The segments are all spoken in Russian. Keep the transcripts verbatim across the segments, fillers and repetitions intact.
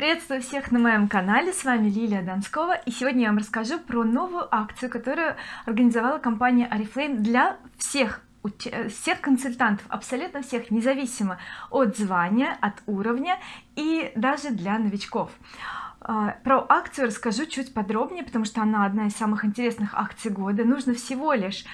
Приветствую всех на моем канале, с вами Лилия Донскова, и сегодня я вам расскажу про новую акцию, которую организовала компания Oriflame для всех всех консультантов, абсолютно всех, независимо от звания, от уровня и даже для новичков. Про акцию расскажу чуть подробнее, потому что она одна из самых интересных акций года. Нужно всего лишь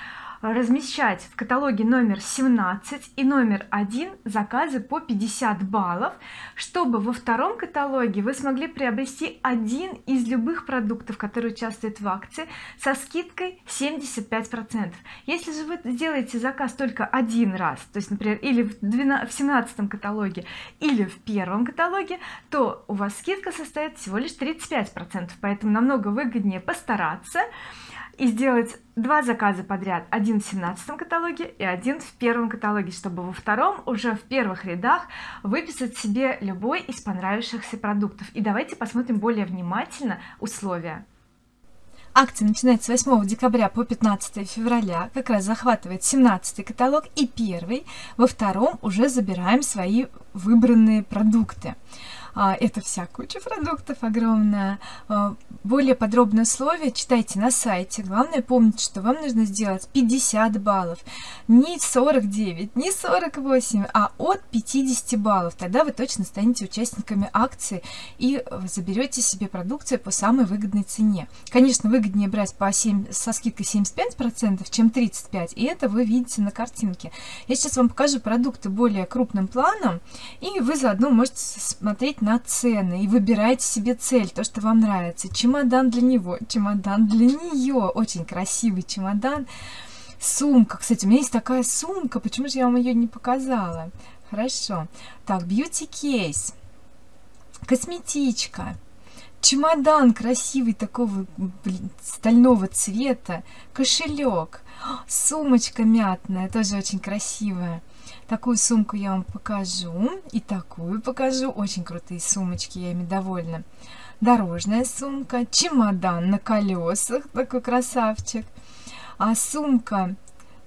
размещать в каталоге номер семнадцать и номер один заказы по пятьдесят баллов, чтобы во втором каталоге вы смогли приобрести один из любых продуктов, которые участвуют в акции, со скидкой семьдесят пять процентов. Если же вы сделаете заказ только один раз, то есть, например, или в двенадцатом, в семнадцатом каталоге, или в первом каталоге, то у вас скидка составит всего лишь тридцать пять процентов, поэтому намного выгоднее постараться и сделать два заказа подряд, один в семнадцатом каталоге и один в первом каталоге, чтобы во втором, уже в первых рядах, выписать себе любой из понравившихся продуктов. И давайте посмотрим более внимательно условия. Акция начинается с восьмого декабря по пятнадцатое февраля, как раз захватывает семнадцатый каталог и первый, во втором уже забираем свои выбранные продукты. Это вся куча продуктов огромная. Более подробные условия читайте на сайте. Главное помнить, что вам нужно сделать пятьдесят баллов. Не сорок девять, не сорок восемь, а от пятидесяти баллов. Тогда вы точно станете участниками акции и заберете себе продукцию по самой выгодной цене. Конечно, выгоднее брать по семь, со скидкой семьдесят пять процентов, чем тридцать пять процентов. И это вы видите на картинке. Я сейчас вам покажу продукты более крупным планом. И вы заодно можете смотреть на на цены и выбирайте себе цель, то, что вам нравится. Чемодан для него, чемодан для нее, очень красивый чемодан. Сумка, кстати, у меня есть такая сумка, почему же я вам ее не показала? Хорошо. Так, бьюти-кейс, косметичка, чемодан красивый такого, блин, стального цвета, кошелек, сумочка мятная, тоже очень красивая. Такую сумку я вам покажу и такую покажу. Очень крутые сумочки, я ими довольна. Дорожная сумка, чемодан на колесах, такой красавчик. А сумка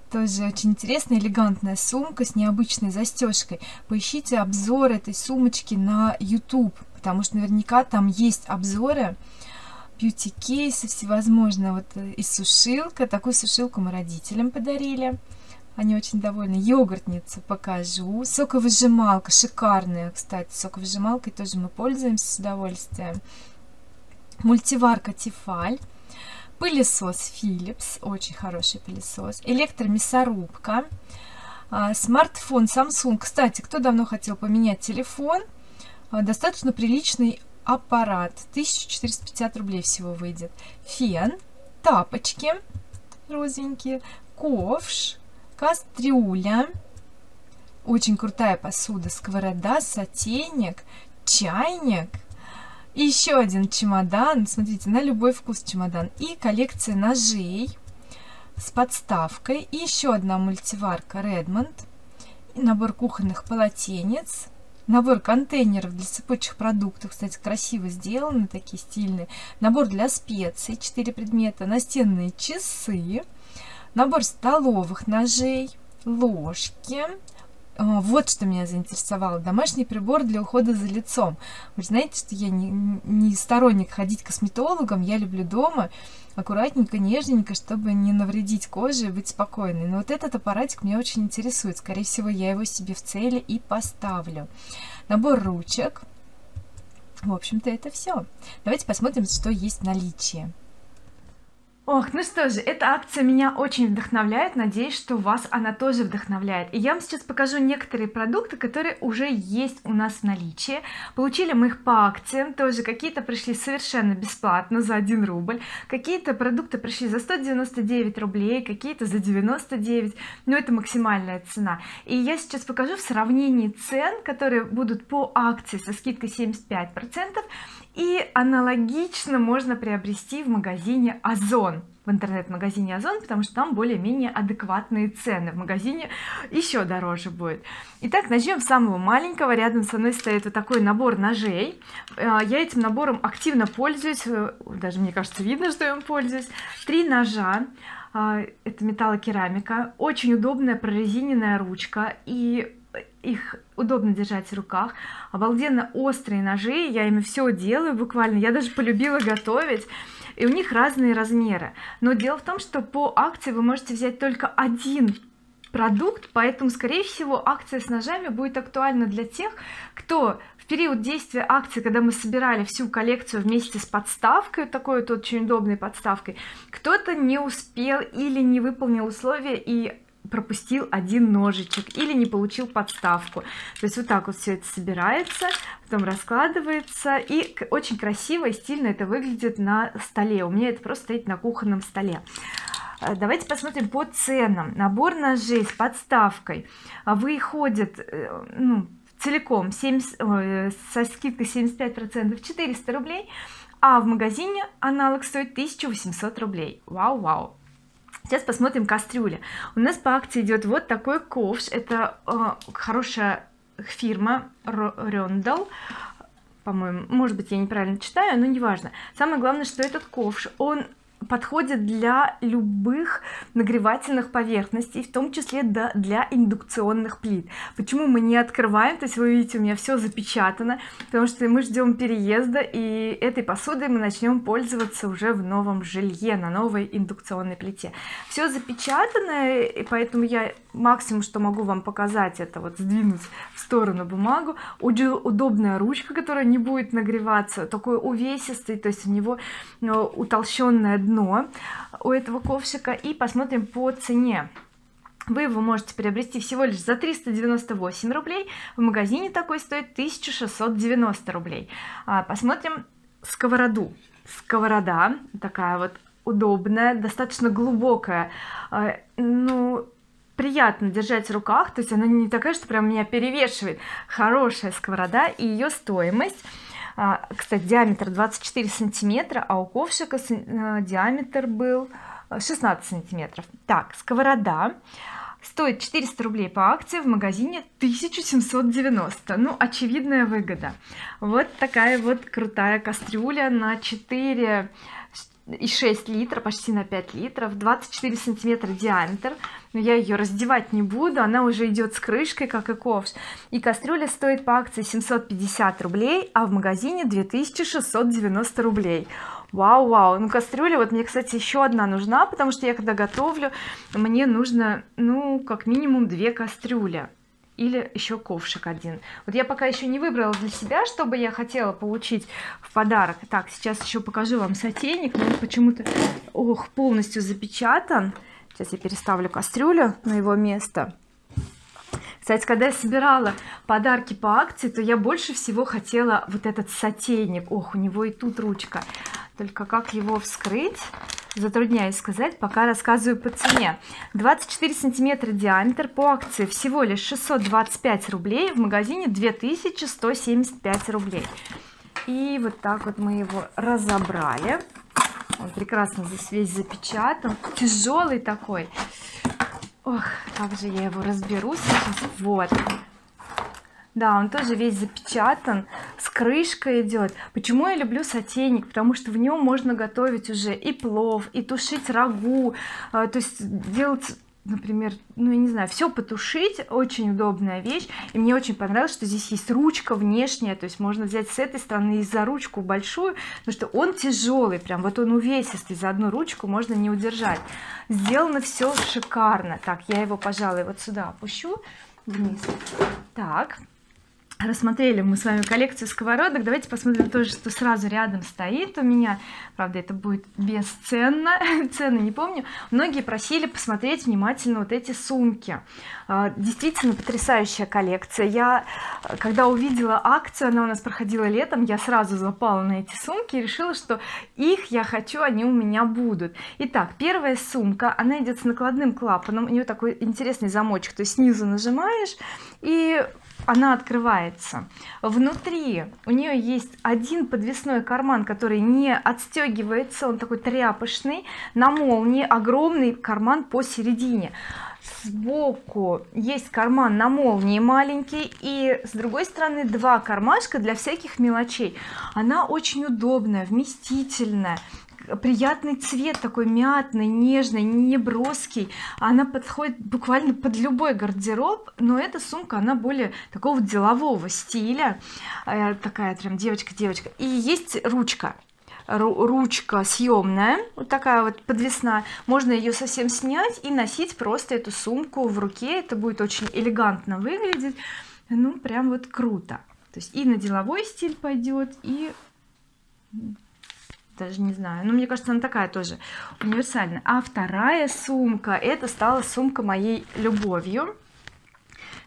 тоже очень интересная, элегантная сумка с необычной застежкой. Поищите обзор этой сумочки на YouTube, потому что наверняка там есть обзоры. Бьюти-кейсы всевозможные. Вот и сушилка. Такую сушилку мы родителям подарили. Они очень довольны. Йогуртницу покажу. Соковыжималка. Шикарная, кстати. Соковыжималкой тоже мы пользуемся с удовольствием. Мультиварка Tefal. Пылесос Philips. Очень хороший пылесос. Электромясорубка. Смартфон Samsung. Кстати, кто давно хотел поменять телефон? Достаточно приличный аппарат. тысяча четыреста пятьдесят рублей всего выйдет. Фен. Тапочки розовенькие. Ковш. Кастрюля, очень крутая посуда, сковорода, сотейник, чайник, еще один чемодан, смотрите, на любой вкус чемодан, и коллекция ножей с подставкой, и еще одна мультиварка Redmond, и набор кухонных полотенец, набор контейнеров для сыпучих продуктов, кстати, красиво сделаны, такие стильные, набор для специй, четыре предмета, настенные часы, набор столовых ножей, ложки. Вот что меня заинтересовало. Домашний прибор для ухода за лицом. Вы знаете, что я не, не сторонник ходить к косметологам. Я люблю дома аккуратненько, нежненько, чтобы не навредить коже и быть спокойной. Но вот этот аппаратик меня очень интересует. Скорее всего, я его себе в цели и поставлю. Набор ручек. В общем-то, это все. Давайте посмотрим, что есть в наличии. Ох, ну что же, эта акция меня очень вдохновляет, надеюсь, что вас она тоже вдохновляет. И я вам сейчас покажу некоторые продукты, которые уже есть у нас в наличии. Получили мы их по акциям, тоже какие-то пришли совершенно бесплатно за один рубль, какие-то продукты пришли за сто девяносто девять рублей, какие-то за девяносто девять, но это максимальная цена. И я сейчас покажу в сравнении цен, которые будут по акции со скидкой семьдесят пять процентов, и аналогично можно приобрести в магазине Озон, в интернет-магазине Озон, потому что там более-менее адекватные цены, в магазине еще дороже будет. Итак, начнем с самого маленького. Рядом со мной стоит вот такой набор ножей. Я этим набором активно пользуюсь, даже мне кажется видно, что я им пользуюсь. Три ножа, это металлокерамика, очень удобная прорезиненная ручка, и их удобно держать в руках, обалденно острые ножи, я ими все делаю буквально, я даже полюбила готовить, и у них разные размеры. Но дело в том, что по акции вы можете взять только один продукт, поэтому скорее всего акция с ножами будет актуальна для тех, кто в период действия акции, когда мы собирали всю коллекцию вместе с подставкой, такой вот очень удобной подставкой, кто-то не успел или не выполнил условия и пропустил один ножичек или не получил подставку. То есть вот так вот все это собирается, потом раскладывается, и очень красиво и стильно это выглядит на столе. У меня это просто стоит на кухонном столе. Давайте посмотрим по ценам. Набор ножей с подставкой выходит, ну, целиком семьдесят, со скидкой семьдесят пять процентов, четыреста рублей, а в магазине аналог стоит тысячу восемьсот рублей. Вау-вау! Сейчас посмотрим кастрюли. У нас по акции идет вот такой ковш. Это э, хорошая фирма Rondell, по-моему, может быть, я неправильно читаю, но неважно. Самое главное, что этот ковш, он подходит для любых нагревательных поверхностей, в том числе для индукционных плит. Почему мы не открываем, то есть вы видите, у меня все запечатано, потому что мы ждем переезда, и этой посудой мы начнем пользоваться уже в новом жилье, на новой индукционной плите. Все запечатано, и поэтому я максимум, что могу вам показать, это вот сдвинуть в сторону бумагу. Удобная ручка, которая не будет нагреваться, такой увесистый, то есть у него утолщенная дно у этого ковшика. И посмотрим по цене. Вы его можете приобрести всего лишь за триста девяносто восемь рублей, в магазине такой стоит тысячу шестьсот девяносто рублей. Посмотрим сковороду. Сковорода такая вот удобная, достаточно глубокая, ну, приятно держать в руках, то есть она не такая, что прям меня перевешивает. Хорошая сковорода, и ее стоимость, кстати, диаметр двадцать четыре сантиметра, а у ковшика диаметр был шестнадцать сантиметров. Так, сковорода стоит четыреста рублей по акции, в магазине тысячу семьсот девяносто. Ну, очевидная выгода. Вот такая вот крутая кастрюля на четыре и шесть литра, почти на пять литров, двадцать четыре сантиметра диаметр. Но я ее раздевать не буду, она уже идет с крышкой, как и ковш. И кастрюля стоит по акции семьсот пятьдесят рублей, а в магазине две тысячи шестьсот девяносто рублей. Вау-вау! Ну, кастрюля, вот мне, кстати, еще одна нужна, потому что я когда готовлю, мне нужно, ну, как минимум две кастрюли. Или еще ковшик один. Вот я пока еще не выбрала для себя, чтобы я хотела получить в подарок. Так, сейчас еще покажу вам сотейник. Он почему-то, ох, полностью запечатан. Сейчас я переставлю кастрюлю на его место. Кстати, когда я собирала подарки по акции, то я больше всего хотела вот этот сотейник. Ох, у него и тут ручка. Только как его вскрыть? Затрудняюсь сказать, пока рассказываю по цене. двадцать четыре сантиметра диаметр, по акции всего лишь шестьсот двадцать пять рублей, в магазине две тысячи сто семьдесят пять рублей. И вот так вот мы его разобрали. Он прекрасно здесь весь запечатан, тяжелый такой. Ох, как же я его разберу сейчас. Вот. Да, он тоже весь запечатан, с крышкой идет. Почему я люблю сотейник? Потому что в нем можно готовить уже и плов, и тушить рагу, то есть делать, например, ну я не знаю, все потушить. Очень удобная вещь, и мне очень понравилось, что здесь есть ручка внешняя, то есть можно взять с этой стороны и за ручку большую, потому что он тяжелый, прям вот он увесистый, за одну ручку можно не удержать. Сделано все шикарно. Так, я его, пожалуй, вот сюда опущу вниз. Так, рассмотрели мы с вами коллекцию сковородок. Давайте посмотрим тоже, что сразу рядом стоит у меня. Правда, это будет бесценно, цены не помню. Многие просили посмотреть внимательно вот эти сумки. Действительно потрясающая коллекция. Я, когда увидела акцию, она у нас проходила летом, я сразу запала на эти сумки и решила, что их я хочу, они у меня будут. Итак, первая сумка, она идет с накладным клапаном, у нее такой интересный замочек, то есть снизу нажимаешь, и она открывается. Внутри у нее есть один подвесной карман, который не отстегивается, он такой тряпочный, на молнии, огромный карман посередине. Сбоку есть карман на молнии маленький, и с другой стороны два кармашка для всяких мелочей. Она очень удобная, вместительная, приятный цвет, такой мятный, нежный, неброский. Она подходит буквально под любой гардероб, но эта сумка, она более такого делового стиля, такая прям девочка-девочка. И есть ручка. Ручка съемная, вот такая вот подвесная, можно ее совсем снять и носить просто эту сумку в руке, это будет очень элегантно выглядеть, ну прям вот круто. То есть и на деловой стиль пойдет, и даже не знаю, но мне кажется, она такая тоже универсальная. А вторая сумка, это стала сумка моей любовью.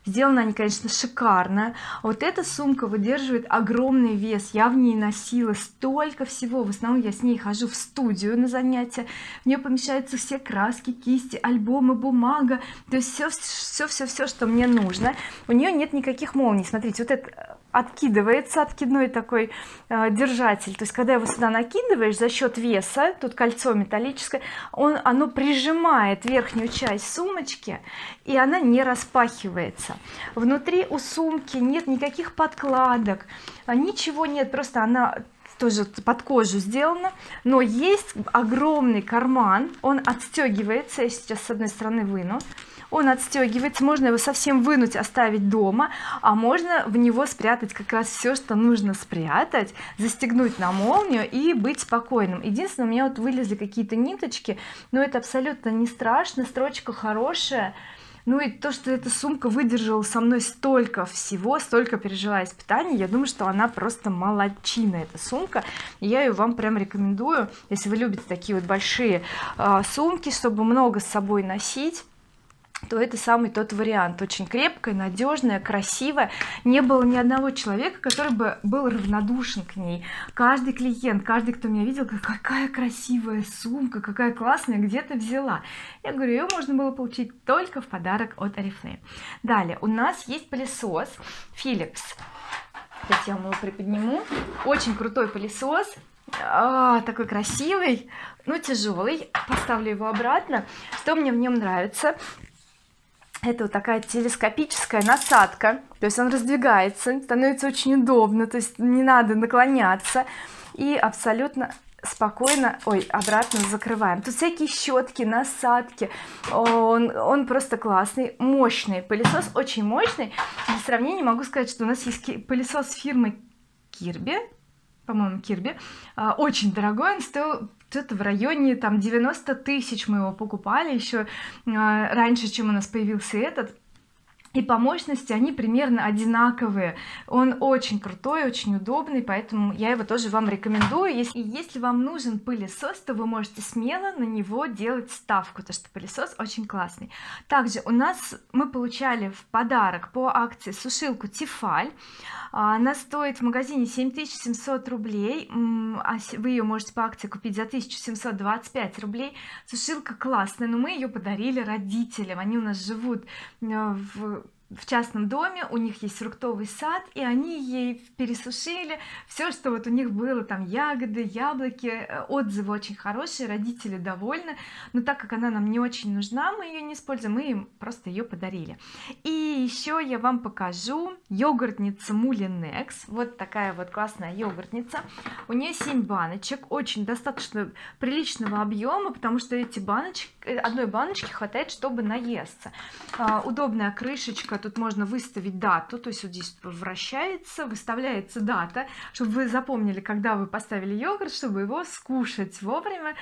Сделана они, конечно, шикарно. Вот эта сумка выдерживает огромный вес. Я в ней носила столько всего. В основном я с ней хожу в студию на занятия. В нее помещаются все краски, кисти, альбомы, бумага. То есть все, все, все, все, что мне нужно. У нее нет никаких молний. Смотрите, вот это откидывается, откидной такой э, держатель. То есть когда его сюда накидываешь, за счет веса, тут кольцо металлическое, он, оно прижимает верхнюю часть сумочки, и она не распахивается. Внутри у сумки нет никаких подкладок, ничего нет, просто она тоже под кожу сделана, но есть огромный карман, он отстегивается, я сейчас с одной стороны выну. Он отстегивается, можно его совсем вынуть, оставить дома, а можно в него спрятать как раз все, что нужно спрятать, застегнуть на молнию и быть спокойным. Единственное, у меня вот вылезли какие-то ниточки, но это абсолютно не страшно, строчка хорошая. Ну и то, что эта сумка выдержала со мной столько всего, столько пережила испытаний, я думаю, что она просто молодчина, эта сумка. Я ее вам прям рекомендую, если вы любите такие вот большие э, сумки, чтобы много с собой носить, то это самый тот вариант. Очень крепкая, надежная, красивая. Не было ни одного человека, который бы был равнодушен к ней. Каждый клиент, каждый, кто меня видел, говорит, какая красивая сумка, какая классная, где ты взяла? Я говорю, ее можно было получить только в подарок от Oriflame. Далее у нас есть пылесос Philips. Сейчас я вам его приподниму. Очень крутой пылесос. А, такой красивый, но тяжелый. Поставлю его обратно. Что мне в нем нравится? Это вот такая телескопическая насадка, то есть он раздвигается, становится очень удобно, то есть не надо наклоняться, и абсолютно спокойно, ой, обратно закрываем. Тут всякие щетки, насадки, он, он просто классный, мощный пылесос, очень мощный. Для сравнения могу сказать, что у нас есть пылесос фирмы Kirby, по-моему, Kirby, очень дорогой, он стоил что-то в районе там девяноста тысяч, мы его покупали еще раньше, чем у нас появился этот, и по мощности они примерно одинаковые. Он очень крутой, очень удобный, поэтому я его тоже вам рекомендую. Если, если вам нужен пылесос, то вы можете смело на него делать ставку, потому что пылесос очень классный. Также у нас мы получали в подарок по акции сушилку Tefal. Она стоит в магазине семь тысяч семьсот рублей, а вы ее можете по акции купить за тысячу семьсот двадцать пять рублей. Сушилка классная, но мы ее подарили родителям. Они у нас живут в, в частном доме, у них есть фруктовый сад, и они ей пересушили все, что вот у них было, там ягоды, яблоки. Отзывы очень хорошие, родители довольны, но так как она нам не очень нужна, мы ее не используем, мы им просто ее подарили. И еще я вам покажу йогуртницу Мулинекс. Вот такая вот классная йогуртница, у нее семь баночек, очень достаточно приличного объема, потому что эти баночки, одной баночки хватает, чтобы наесться. А, удобная крышечка, тут можно выставить дату, то есть вот здесь вращается, выставляется дата, чтобы вы запомнили, когда вы поставили йогурт, чтобы его скушать вовремя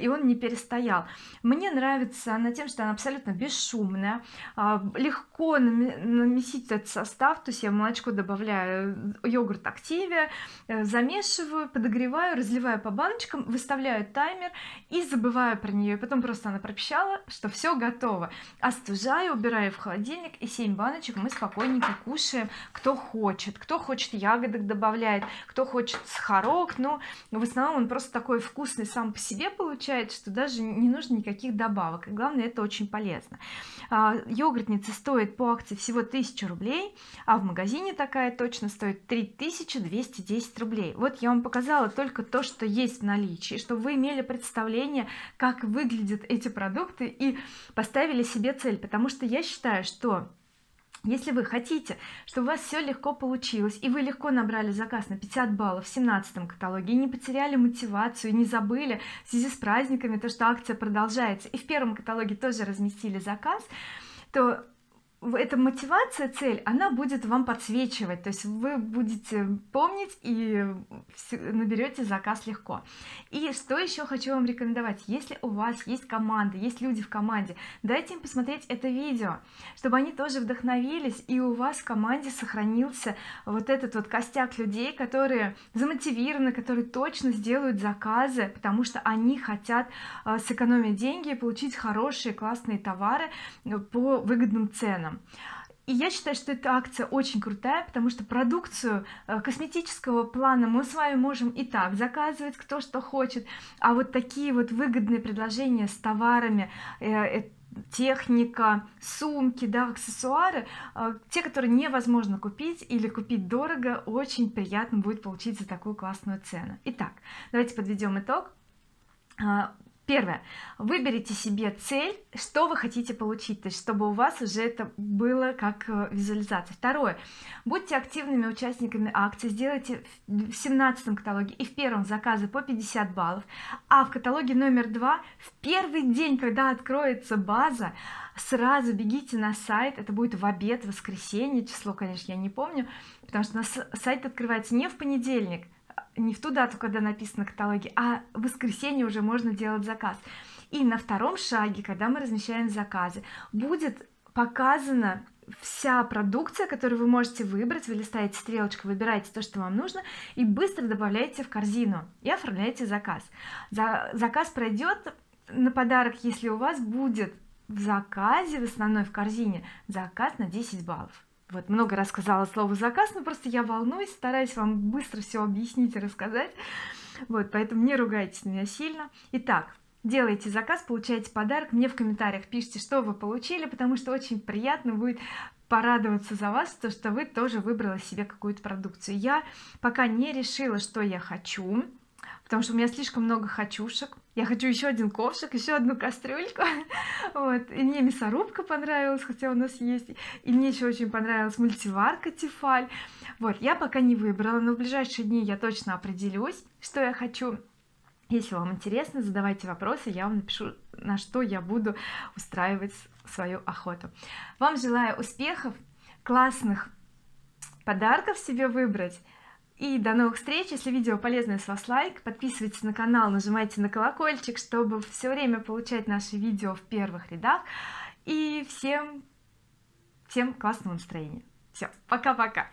и он не перестоял. Мне нравится она тем, что она абсолютно бесшумная, легко намесить этот состав, то есть я в молочко добавляю йогурт Активия, замешиваю, подогреваю, разливаю по баночкам, выставляю таймер и забываю про нее, потом просто она пропищала, что все готово, остужаю, убираю в холодильник, и семь баночек мы спокойненько кушаем, кто хочет, кто хочет ягодок добавляет, кто хочет сахарок, но в основном он просто такой вкусный сам по себе получается, что даже не нужно никаких добавок, и главное, это очень полезно. Йогуртница стоит по акции всего тысячу рублей, а в магазине такая точно стоит три тысячи двести десять рублей. Вот я вам показала только то, что есть в наличии, чтобы вы имели представление, как выглядят эти продукты, и поставили себе цель, потому что я считаю, что Если вы хотите, чтобы у вас все легко получилось и вы легко набрали заказ на пятьдесят баллов в семнадцатом каталоге и не потеряли мотивацию, не забыли в связи с праздниками то, что акция продолжается, и в первом каталоге тоже разместили заказ, то эта мотивация, цель, она будет вам подсвечивать, то есть вы будете помнить и наберете заказ легко. И что еще хочу вам рекомендовать: если у вас есть команда, есть люди в команде, дайте им посмотреть это видео, чтобы они тоже вдохновились, и у вас в команде сохранился вот этот вот костяк людей, которые замотивированы, которые точно сделают заказы, потому что они хотят сэкономить деньги и получить хорошие классные товары по выгодным ценам. И я считаю, что эта акция очень крутая, потому что продукцию косметического плана мы с вами можем и так заказывать, кто что хочет, а вот такие вот выгодные предложения с товарами, техника, сумки, да, аксессуары, те, которые невозможно купить или купить дорого, очень приятно будет получить за такую классную цену. Итак, давайте подведем итог. Первое. Выберите себе цель, что вы хотите получить, то есть чтобы у вас уже это было как визуализация. Второе. Будьте активными участниками акции, сделайте в семнадцатом каталоге и в первом заказы по пятьдесят баллов, а в каталоге номер два в первый день, когда откроется база, сразу бегите на сайт. Это будет в обед, в воскресенье, число, конечно, я не помню, потому что сайт открывается не в понедельник, не в ту дату, когда написано в каталоге, а в воскресенье уже можно делать заказ. И на втором шаге, когда мы размещаем заказы, будет показана вся продукция, которую вы можете выбрать. Вы листаете стрелочку, выбираете то, что вам нужно, и быстро добавляете в корзину и оформляете заказ. Заказ пройдет на подарок, если у вас будет в заказе, в основной в корзине, заказ на десять баллов. Вот, много раз сказала слово заказ, но просто я волнуюсь, стараюсь вам быстро все объяснить и рассказать, вот, поэтому не ругайтесь на меня сильно. Итак, делайте заказ, получаете подарок, мне в комментариях пишите, что вы получили, потому что очень приятно будет порадоваться за вас, то что вы тоже выбрали себе какую-то продукцию. Я пока не решила, что я хочу, потому что у меня слишком много хочушек. Я хочу еще один ковшик, еще одну кастрюльку, вот. И мне мясорубка понравилась, хотя у нас есть, и мне еще очень понравилась мультиварка Tefal. Вот, я пока не выбрала, но в ближайшие дни я точно определюсь, что я хочу. Если вам интересно, задавайте вопросы, я вам напишу, на что я буду устраивать свою охоту. Вам желаю успехов, классных подарков себе выбрать. И до новых встреч. Если видео полезное, с вас лайк, подписывайтесь на канал, нажимайте на колокольчик, чтобы все время получать наши видео в первых рядах. И всем, всем классного настроения. Все, пока-пока.